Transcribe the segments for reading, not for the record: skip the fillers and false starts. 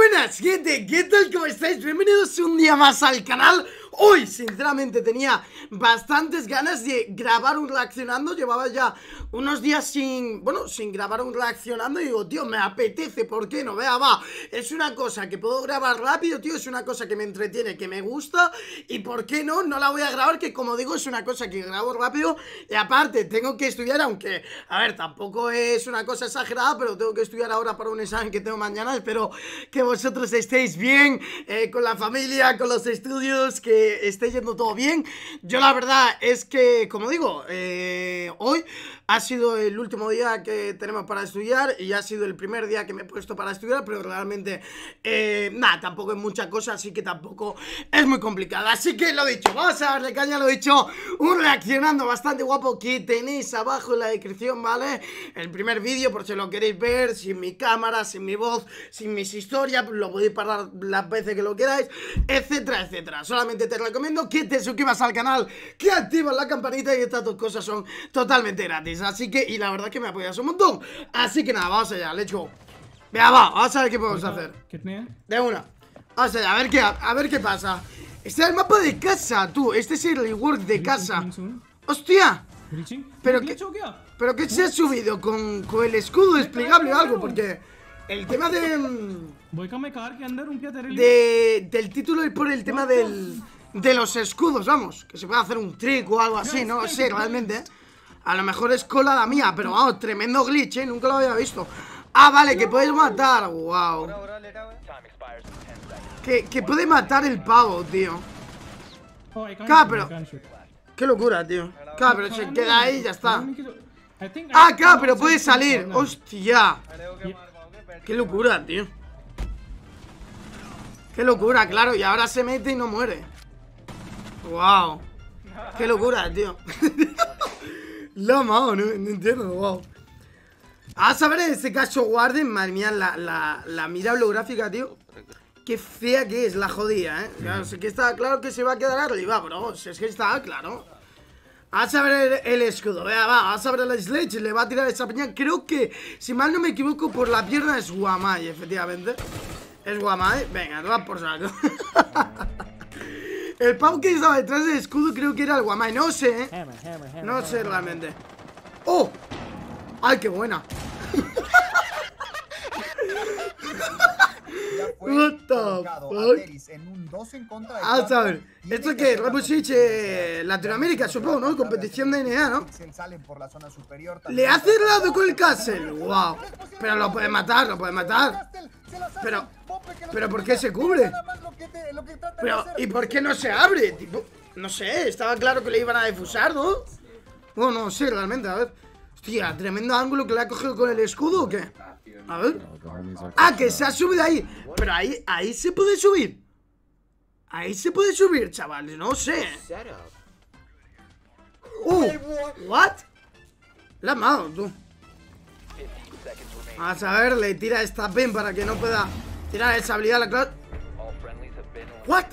buenas gente, ¿qué tal? ¿Cómo estáis? Bienvenidos un día más al canal. Hoy, sinceramente, tenía bastantes ganas de grabar un reaccionando. Llevaba ya unos días sin grabar un reaccionando. Y digo, tío, me apetece, ¿por qué no? Vea, va, es una cosa que puedo grabar rápido, tío. Es una cosa que me entretiene, que me gusta. Y ¿por qué no? No la voy a grabar, que como digo, es una cosa que grabo rápido. Y aparte, tengo que estudiar, aunque, a ver, tampoco es una cosa exagerada, pero tengo que estudiar ahora para un examen que tengo mañana. Espero que vosotros estéis bien, con la familia, con los estudios, que esté yendo todo bien. Yo la verdad es que, como digo, hoy ha sido el último día que tenemos para estudiar y ha sido el primer día que me he puesto para estudiar, pero realmente nada, tampoco es mucha cosa, así que tampoco es muy complicado. Así que lo dicho, vamos a darle caña, lo dicho, un reaccionando bastante guapo que tenéis abajo en la descripción, ¿vale? El primer vídeo, por si lo queréis ver, sin mi cámara, sin mi voz, sin mis historias, lo podéis parar las veces que lo queráis, etcétera, etcétera. Solamente te recomiendo que te suscribas al canal, que activas la campanita, y estas dos cosas son totalmente gratis, así que, y la verdad es que me apoyas un montón, así que nada, vamos allá, let's go. Venga, va, vamos a ver qué podemos hacer. De una. Vamos allá, a ver qué pasa. Este es el mapa de casa, tú, este es el rework de casa. ¡Hostia! ¿Pero qué se ha subido con el escudo desplegable o algo? Porque el tema del título es por el tema de los escudos, vamos, que se puede hacer un trick o algo así, no sé, realmente. A lo mejor es colada mía, pero vamos, tremendo glitch, nunca lo había visto. Ah, vale, que puedes matar, wow. Que puede matar el pavo, tío. Cabro. Qué locura, tío. Cabro, se queda ahí y ya está. Ah, cabro, puede salir. Hostia. Qué locura, tío. Qué locura, claro, y ahora se mete y no muere. Wow. Qué locura, tío. Lo amado, no entiendo, wow. A saber en este caso, guarden, madre mía, la mira holográfica, tío. Qué fea que es, la jodida, Claro, es que está claro que se va a quedar arriba, bro. Si es que está claro. A saber el escudo, va, a saber el Sledge, le va a tirar esa piña. Creo que, si mal no me equivoco, por la pierna es Guamay, efectivamente. Es Guamay, venga, va por saco. El pavo que estaba detrás del escudo creo que era el Guamay, no sé, no sé realmente. ¡Oh! ¡Ay, qué buena! Ah, saber, esto que es Rapusich, Latinoamérica, supongo, ¿no? Competición de NA, ¿no? Le ha cerrado con el castle, wow. Pero lo puede matar, lo puede matar. Pero ¿por qué se cubre? Pero, ¿y por qué no se abre? Tipo, no sé, estaba claro que le iban a defusar, ¿no? Bueno, no sé, realmente, a ver. Hostia, tremendo ángulo que le ha cogido con el escudo, ¿o qué? A ver. Ah, que se ha subido ahí. Pero ahí se puede subir. Ahí se puede subir, chavales, no sé. What? La mano, tú. A saber, le tira esta pin para que no pueda tirar esa habilidad a la clase. What?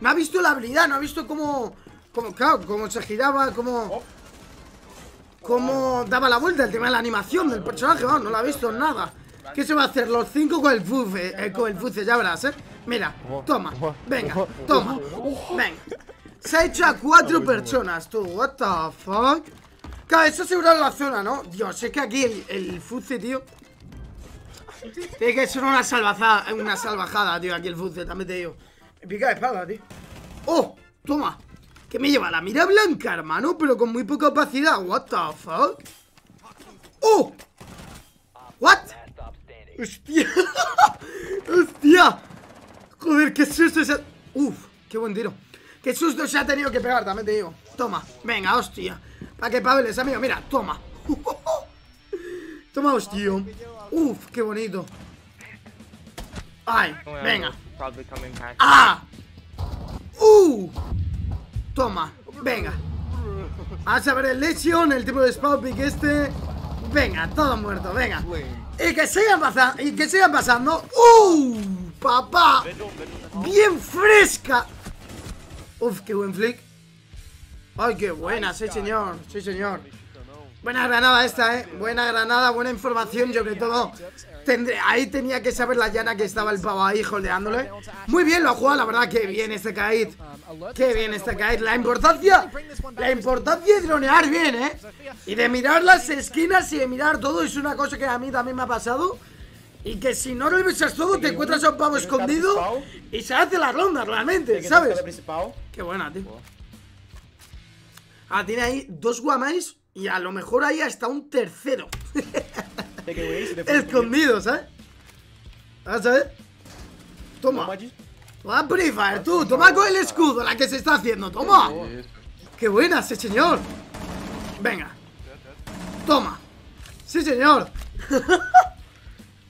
No ha visto la habilidad, no ha visto cómo se giraba, cómo daba la vuelta, el tema de la animación del personaje, vamos, no lo ha visto nada. ¿Qué se va a hacer? Los 5 con el fuce, ya verás, Mira, toma, venga, toma, venga. Se ha hecho a 4 personas, tú, what the fuck. Claro, eso asegura la zona, ¿no? Dios, es que aquí el fuce, tío, tiene que ser una salvajada, tío, aquí el fuce, también te digo. Me pica de espada, tío. ¡Oh! Toma. Que me lleva la mira blanca, hermano, pero con muy poca opacidad. What the fuck. ¡Oh! What? Hostia. Hostia. Joder, qué susto se ha... Uf, qué buen tiro. Qué susto se ha tenido que pegar, también te digo. Toma, venga, hostia. Para que pabeles, amigo, mira, toma. Toma, hostia. Uf, qué bonito. Ay, venga. Ah. Toma, venga. A saber el Lesion, el tipo de spawning este. Venga, todo muerto, venga. Y que sigan pasando, papá. Bien fresca. Uf, qué buen flick. Ay, qué buena, sí señor, sí señor. Buena granada esta, buena granada, buena información sobre todo. Ahí tenía que saber la llana que estaba el pavo ahí holdeándole. Muy bien lo ha jugado, la verdad, que bien este Kaid. Qué bien este Kaid. La importancia de dronear bien, ¿eh? Y de mirar las esquinas y de mirar todo. Es una cosa que a mí también me ha pasado. Y que si no lo revisas todo, te encuentras a un pavo escondido y se hace la ronda realmente, ¿sabes? Qué buena, tío. Ah, tiene ahí dos guamáis y a lo mejor ahí hasta un tercero. Escondido, ¿sabes? Vas a ver. Toma. Va Free Fire, tú. Toma con el escudo, la que se está haciendo. Toma. Qué buena, sí, señor. Venga. Toma. Sí, señor.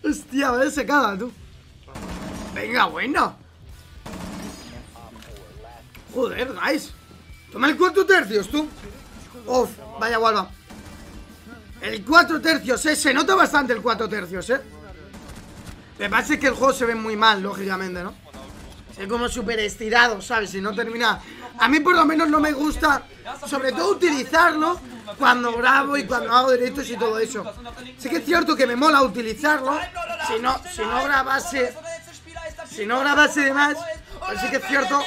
Hostia, me he secado, tú. Venga, bueno. Joder, guys. Toma el 4 tercios, tú. Uf, vaya gualba. El 4 tercios, se nota bastante el 4 tercios, Me parece que el juego se ve muy mal, lógicamente, ¿no? Es como súper estirado, ¿sabes? Si no termina. A mí por lo menos no me gusta, sobre todo utilizarlo cuando grabo y cuando hago directos y todo eso. Sí que es cierto que me mola utilizarlo. Si no grabase de más, pues sí que es cierto.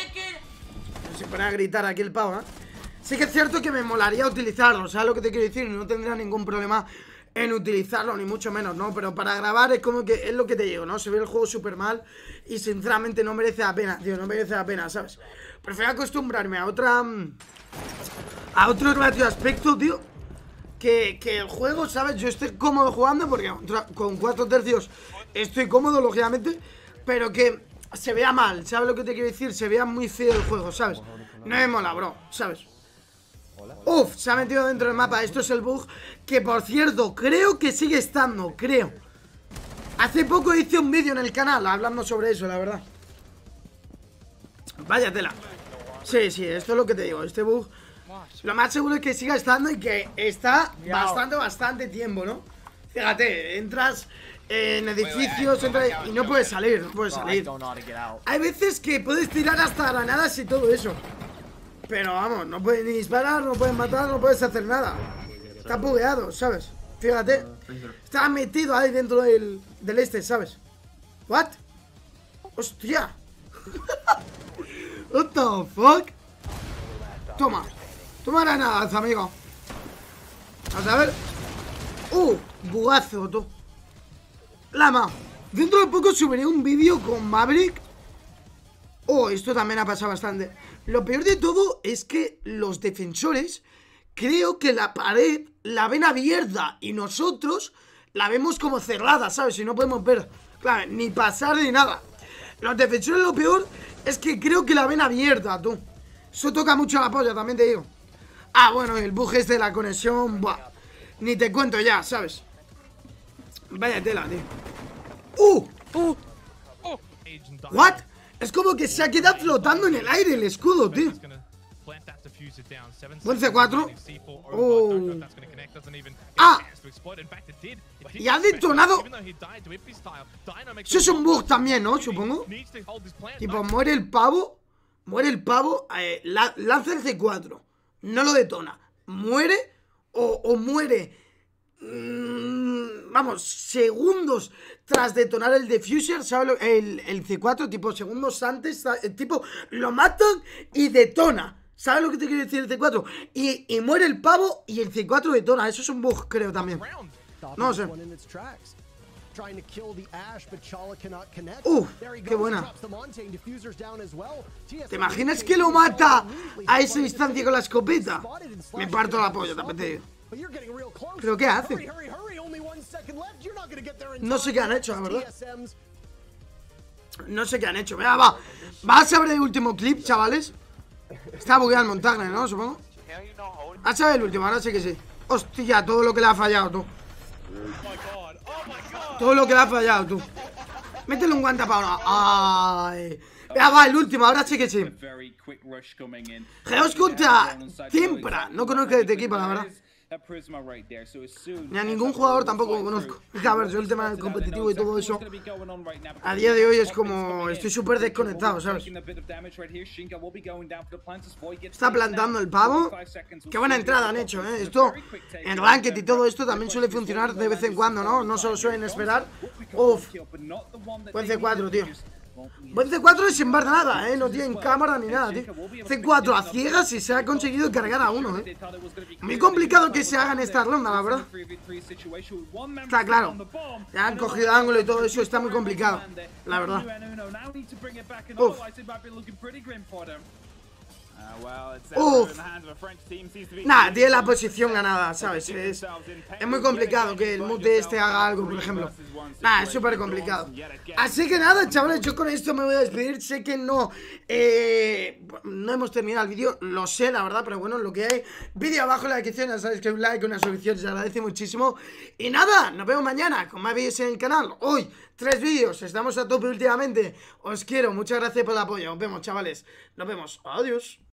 Se pone a gritar aquí el pavo, ¿eh? Sí que es cierto que me molaría utilizarlo, ¿sabes lo que te quiero decir? No tendría ningún problema en utilizarlo, ni mucho menos, ¿no? Pero para grabar es como que es lo que te digo, ¿no? Se ve el juego súper mal y sinceramente no merece la pena, tío, no merece la pena, ¿sabes? Prefiero acostumbrarme a otro ratio de aspecto, tío, que el juego, ¿sabes? Yo estoy cómodo jugando porque con 4 tercios estoy cómodo, lógicamente, pero que se vea mal, ¿sabes lo que te quiero decir? Se vea muy feo el juego, ¿sabes? No me mola, bro, ¿sabes? Uf, se ha metido dentro del mapa. Esto es el bug que, por cierto, creo que sigue estando, creo. Hace poco hice un vídeo en el canal hablando sobre eso, la verdad. Vaya tela. Sí, sí, esto es lo que te digo. Este bug, lo más seguro es que siga estando y que está bastante tiempo, ¿no? Fíjate, entras en edificios y no puedes salir, Hay veces que puedes tirar hasta granadas y todo eso, pero vamos, no puedes ni disparar, no puedes matar, no puedes hacer nada. Está bugueado, ¿sabes? Fíjate, está metido ahí dentro del este, ¿sabes? ¿What? ¡Hostia! What the fuck? Toma. Toma granadas, amigo. Vamos a ver. Bugazo, tú. Lama. Dentro de poco subiré un vídeo con Maverick. Esto también ha pasado bastante. Lo peor de todo es que los defensores creo que la pared la ven abierta y nosotros la vemos como cerrada, ¿sabes? Y no podemos ver, claro, ni pasar ni nada. Los defensores, lo peor es que creo que la ven abierta, tú. Eso toca mucho la polla, también te digo. Bueno, el bug es de la conexión, buah. Ni te cuento ya, ¿sabes? Vaya tela, tío. ¿What? Es como que se ha quedado flotando en el aire el escudo, tío. Buen C4. Y ha detonado. Eso es un bug también, ¿no? Supongo. Tipo, muere el pavo, lanza el C4, no lo detona. Muere o muere. Vamos, segundos tras detonar el defuser, ¿sabes? El C4, tipo segundos antes, tipo lo matan y detona, ¿sabes lo que te quiero decir? El C4 y muere el pavo y el C4 detona. Eso es un bug, creo, también. No sé. Qué buena. ¿Te imaginas que lo mata a ese instante con la escopeta? Me parto la polla, también te digo. ¿Pero qué hace? No sé qué han hecho, la verdad. No sé qué han hecho. Venga, va. Vas a ver el último clip, chavales. Está bugueado el Montagne, ¿no? Supongo. Vas a ver el último, ahora sí que sí. Hostia, todo lo que le ha fallado, tú. Todo lo que le ha fallado, tú. Métele un guante para uno. Ay. Ya va, el último, ahora sí que sí. Geoscuta, Tempra. No conozco este equipo, la verdad. Ni a ningún jugador tampoco conozco. A ver, yo el tema del competitivo y todo eso, a día de hoy es como, estoy súper desconectado, ¿sabes? Está plantando el pavo. Qué buena entrada han hecho, ¿eh? Esto en Ranked y todo esto también suele funcionar de vez en cuando, ¿no? No se lo suelen esperar. Uf, buen C4, tío. Buen C4 sin bar nada, no tienen cámara ni nada, tío. C4 a ciegas y se ha conseguido cargar a uno, Muy complicado que se haga en esta ronda, la verdad. Está claro. Ya han cogido ángulo y todo eso, está muy complicado, la verdad. Uf. Uff, nada, tiene la posición ganada, ¿sabes? Es muy complicado que el mute de este haga algo, por ejemplo. Nada, es súper complicado. Así que nada, chavales, yo con esto me voy a despedir. Sé que no hemos terminado el vídeo, lo sé, la verdad, pero bueno, lo que hay. Vídeo abajo en la descripción, ya sabéis que un like, una suscripción, se agradece muchísimo. Y nada, nos vemos mañana con más vídeos en el canal. Hoy, 3 vídeos, estamos a tope últimamente. Os quiero, muchas gracias por el apoyo. Nos vemos, chavales. Nos vemos, adiós.